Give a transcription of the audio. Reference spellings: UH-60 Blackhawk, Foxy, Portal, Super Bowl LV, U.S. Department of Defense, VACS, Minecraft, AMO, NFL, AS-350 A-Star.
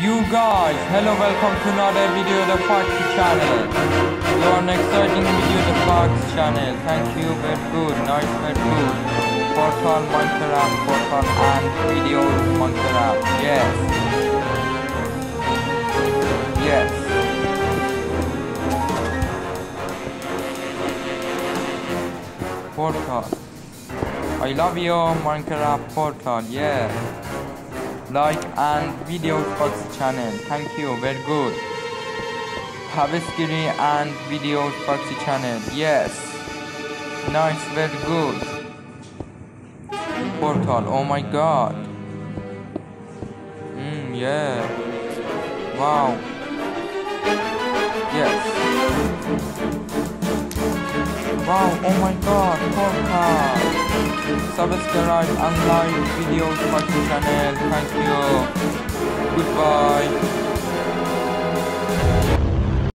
You guys, hello, welcome to another video of the Foxy channel. Your next exciting video of the Foxy channel. Thank you, very good, nice, very good. Portal, Minecraft, Portal, and video Minecraft. Yes. Yes. Portal. I love you, Minecraft Portal, yes. Like and video Foxy channel. Thank you, very good. Have a screen and video Foxy channel. Yes. Nice, very good. Portal, oh my god. Yeah. Wow. Yes. Wow, oh my god, Portal. Subscribe and like video to my channel. Thank you. Goodbye.